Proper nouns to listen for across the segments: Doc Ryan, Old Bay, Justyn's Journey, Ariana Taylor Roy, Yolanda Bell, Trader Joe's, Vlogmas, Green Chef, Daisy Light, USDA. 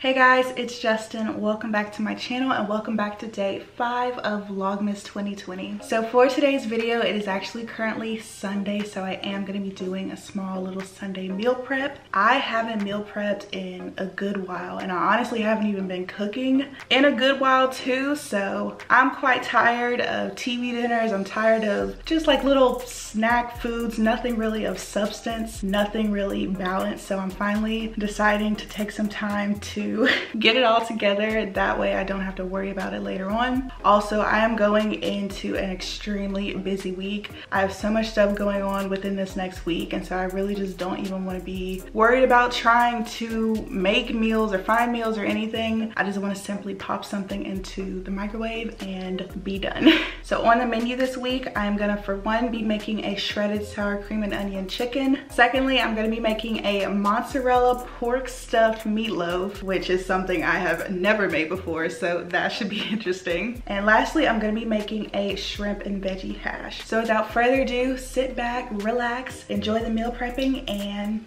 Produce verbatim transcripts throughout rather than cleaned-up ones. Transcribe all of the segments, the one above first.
Hey guys, it's Justin. Welcome back to my channel and welcome back to day five of Vlogmas twenty twenty. So for today's video, it is actually currently Sunday, so I am gonna be doing a small little Sunday meal prep. I haven't meal prepped in a good while, and I honestly haven't even been cooking in a good while too, so I'm quite tired of T V dinners. I'm tired of just like little snack foods, nothing really of substance, nothing really balanced, so I'm finally deciding to take some time to get it all together. That way I don't have to worry about it later on. Also, I am going into an extremely busy week. I have so much stuff going on within this next week, and so I really just don't even want to be worried about trying to make meals or find meals or anything. I just want to simply pop something into the microwave and be done. So on the menu this week, I'm gonna, for one, be making a shredded sour cream and onion chicken. Secondly, I'm gonna be making a mozzarella pork stuffed meatloaf, which is something I have never made before, so that should be interesting. And lastly, I'm gonna be making a shrimp and veggie hash. So without further ado, sit back, relax, enjoy the meal prepping, and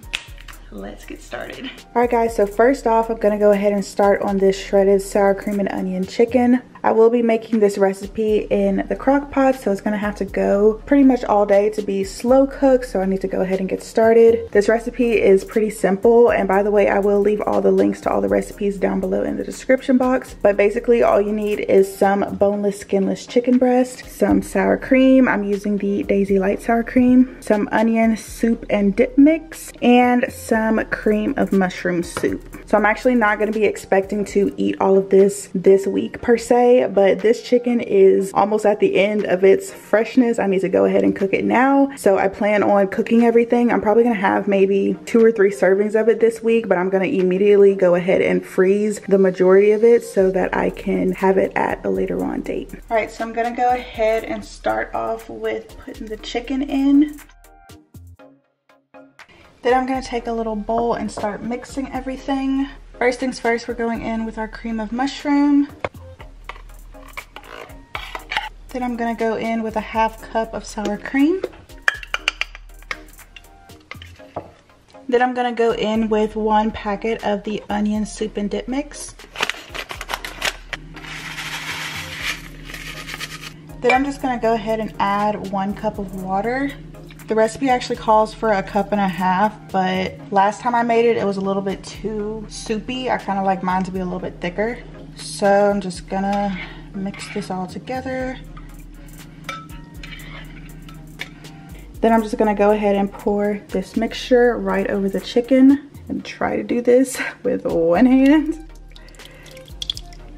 let's get started. All right guys, so first off, I'm gonna go ahead and start on this shredded sour cream and onion chicken. I will be making this recipe in the crock pot, so it's gonna have to go pretty much all day to be slow cooked, so I need to go ahead and get started. This recipe is pretty simple, and by the way, I will leave all the links to all the recipes down below in the description box, but basically all you need is some boneless, skinless chicken breast, some sour cream, I'm using the Daisy Light sour cream, some onion soup and dip mix, and some cream of mushroom soup. So I'm actually not gonna be expecting to eat all of this this week per se, but this chicken is almost at the end of its freshness. I need to go ahead and cook it now. So I plan on cooking everything. I'm probably gonna have maybe two or three servings of it this week, but I'm gonna immediately go ahead and freeze the majority of it so that I can have it at a later on date. All right, so I'm gonna go ahead and start off with putting the chicken in. Then I'm gonna take a little bowl and start mixing everything. First things first, we're going in with our cream of mushroom. Then I'm gonna go in with a half cup of sour cream. Then I'm gonna go in with one packet of the onion soup and dip mix. Then I'm just gonna go ahead and add one cup of water. The recipe actually calls for a cup and a half, but last time I made it, it was a little bit too soupy. I kinda like mine to be a little bit thicker. So I'm just gonna mix this all together. Then I'm just gonna go ahead and pour this mixture right over the chicken and try to do this with one hand.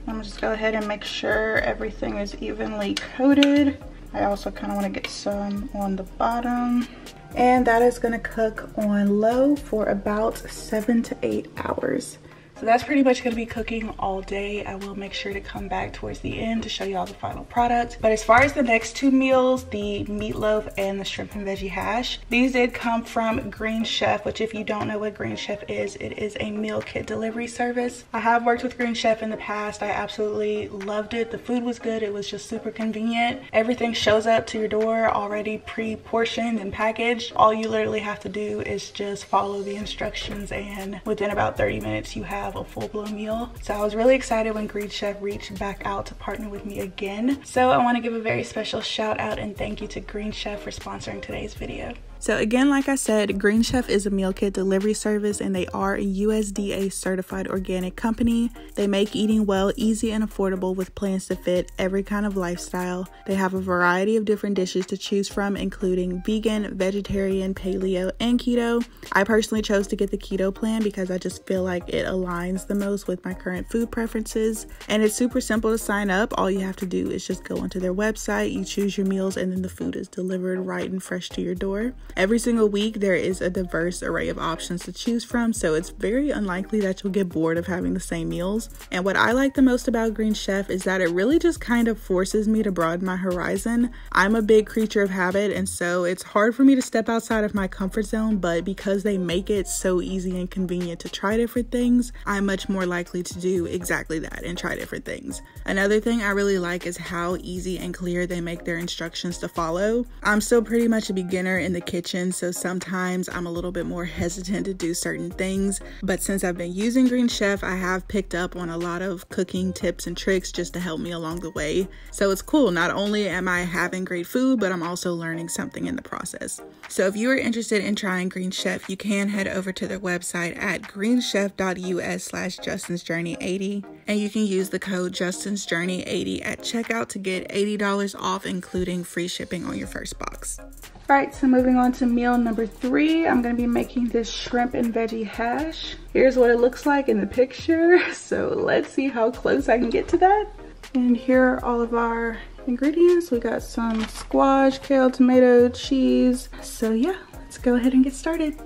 I'm just gonna go ahead and make sure everything is evenly coated. I also kind of want to get some on the bottom. And that is gonna cook on low for about seven to eight hours. So that's pretty much gonna be cooking all day. I will make sure to come back towards the end to show you all the final product. But as far as the next two meals, the meatloaf and the shrimp and veggie hash, these did come from Green Chef, which if you don't know what Green Chef is, it is a meal kit delivery service. I have worked with Green Chef in the past. I absolutely loved it. The food was good. It was just super convenient. Everything shows up to your door already pre-portioned and packaged. All you literally have to do is just follow the instructions, and within about thirty minutes you have a full-blown meal. So I was really excited when Green Chef reached back out to partner with me again. So I want to give a very special shout out and thank you to Green Chef for sponsoring today's video. So again, like I said, Green Chef is a meal kit delivery service, and they are a U S D A certified organic company. They make eating well easy and affordable with plans to fit every kind of lifestyle. They have a variety of different dishes to choose from, including vegan, vegetarian, paleo, and keto. I personally chose to get the keto plan because I just feel like it aligns the most with my current food preferences, and it's super simple to sign up. All you have to do is just go onto their website, you choose your meals, and then the food is delivered right and fresh to your door. Every single week there is a diverse array of options to choose from, so it's very unlikely that you'll get bored of having the same meals. And what I like the most about Green Chef is that it really just kind of forces me to broaden my horizon. I'm a big creature of habit, and so it's hard for me to step outside of my comfort zone, but because they make it so easy and convenient to try different things, I'm much more likely to do exactly that and try different things. Another thing I really like is how easy and clear they make their instructions to follow. I'm still pretty much a beginner in the kitchen kitchen, so sometimes I'm a little bit more hesitant to do certain things. But since I've been using Green Chef, I have picked up on a lot of cooking tips and tricks just to help me along the way. So it's cool. Not only am I having great food, but I'm also learning something in the process. So if you are interested in trying Green Chef, you can head over to their website at green chef dot U S slash Justin's Journey eighty, and you can use the code Justin's Journey eighty at checkout to get eighty dollars off, including free shipping on your first box. All right, so moving on to meal number three, I'm gonna be making this shrimp and veggie hash. Here's what it looks like in the picture. So let's see how close I can get to that. And here are all of our ingredients. We got some squash, kale, tomato, cheese. So yeah, let's go ahead and get started.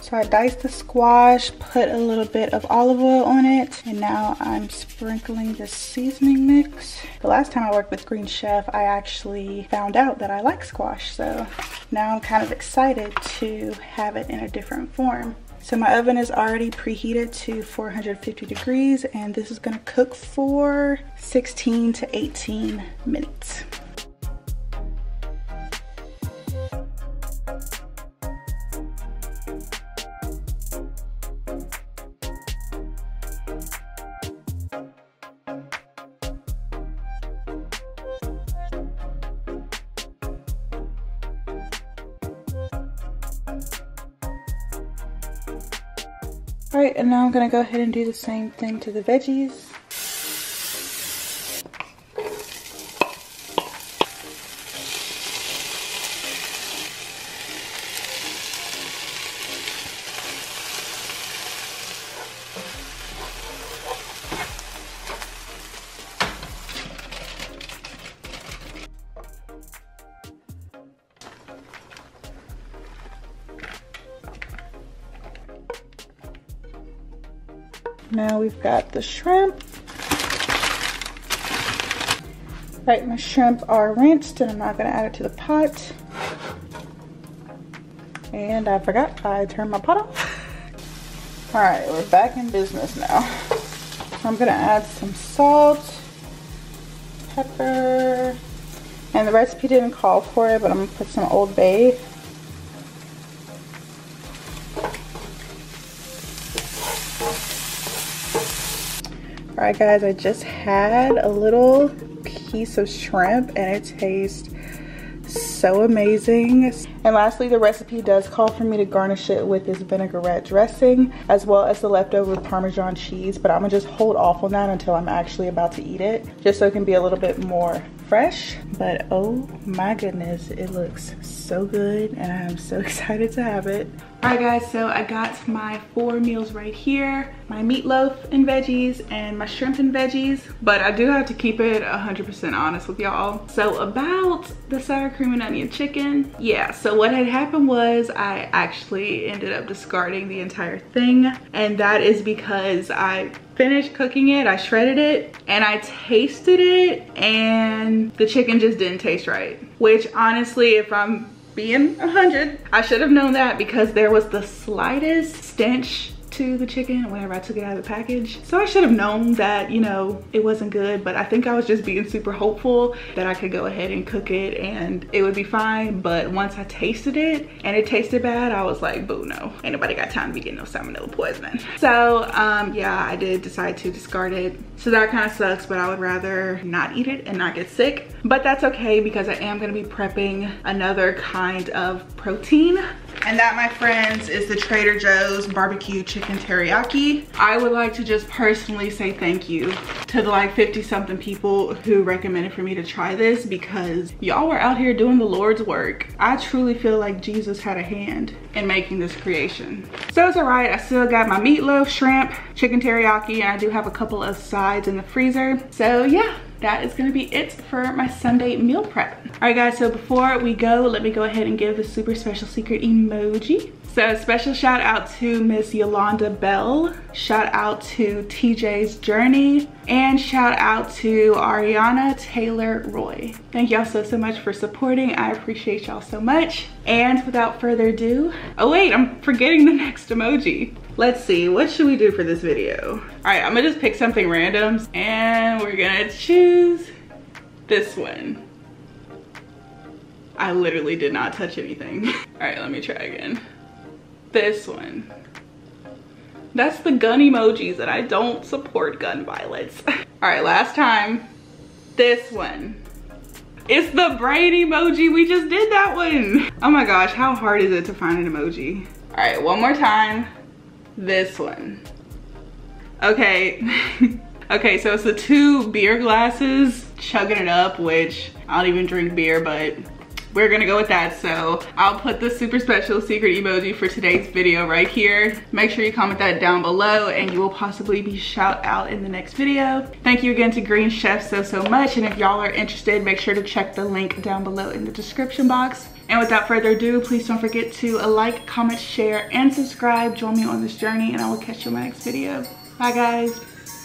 So I diced the squash, put a little bit of olive oil on it, and now I'm sprinkling the seasoning mix. The last time I worked with Green Chef, I actually found out that I like squash, so now I'm kind of excited to have it in a different form. So my oven is already preheated to four hundred fifty degrees, and this is gonna cook for sixteen to eighteen minutes. All right, and now I'm gonna go ahead and do the same thing to the veggies. Now we've got the shrimp. All right, my shrimp are rinsed and I'm not gonna add it to the pot. And I forgot, I turned my pot off. All right, we're back in business now. So I'm gonna add some salt, pepper, and the recipe didn't call for it, but I'm gonna put some Old Bay. Alright guys, I just had a little piece of shrimp and it tastes so amazing. And lastly, the recipe does call for me to garnish it with this vinaigrette dressing as well as the leftover Parmesan cheese, but I'm gonna just hold off on that until I'm actually about to eat it, just so it can be a little bit more fresh. But oh my goodness, it looks so good and I am so excited to have it. Alright guys, so I got my four meals right here. My meatloaf and veggies and my shrimp and veggies, but I do have to keep it one hundred percent honest with y'all. So about the sour cream and onion chicken, yeah, so what had happened was I actually ended up discarding the entire thing, and that is because I finished cooking it, I shredded it, and I tasted it, and the chicken just didn't taste right. Which honestly, if I'm being one hundred, I should have known that, because there was the slightest stench to the chicken whenever I took it out of the package. So I should have known that, you know, it wasn't good, but I think I was just being super hopeful that I could go ahead and cook it and it would be fine. But once I tasted it and it tasted bad, I was like, boo, no, ain't nobody got time to be getting no salmonella poisoning. So um, yeah, I did decide to discard it. So that kind of sucks, but I would rather not eat it and not get sick. But that's okay, because I am gonna be prepping another kind of protein. And that, my friends, is the Trader Joe's barbecue chicken teriyaki. I would like to just personally say thank you to the like fifty something people who recommended for me to try this, because y'all were out here doing the Lord's work. I truly feel like Jesus had a hand in making this creation. So it's all right, I still got my meatloaf, shrimp, chicken teriyaki, and I do have a couple of sides in the freezer. So yeah, that is gonna be it for my Sunday meal prep. All right guys, so before we go, let me go ahead and give a super special secret emoji. So special shout out to Miss Yolanda Bell, shout out to T J's Journey, and shout out to Ariana Taylor Roy. Thank y'all so, so much for supporting. I appreciate y'all so much. And without further ado, oh wait, I'm forgetting the next emoji. Let's see, what should we do for this video? All right, I'm gonna just pick something random and we're gonna choose this one. I literally did not touch anything. All right, let me try again. This one. That's the gun emojis, and I don't support gun violence. All right, last time, this one. It's the brain emoji, we just did that one. Oh my gosh, how hard is it to find an emoji? All right, one more time, this one. Okay, okay, so it's the two beer glasses, chugging it up, which I don't even drink beer, but we're gonna go with that. So I'll put the super special secret emoji for today's video right here. Make sure you comment that down below and you will possibly be shout out in the next video. Thank you again to Green Chef so, so much. And if y'all are interested, make sure to check the link down below in the description box. And without further ado, please don't forget to like, comment, share, and subscribe. Join me on this journey and I will catch you in my next video. Bye guys.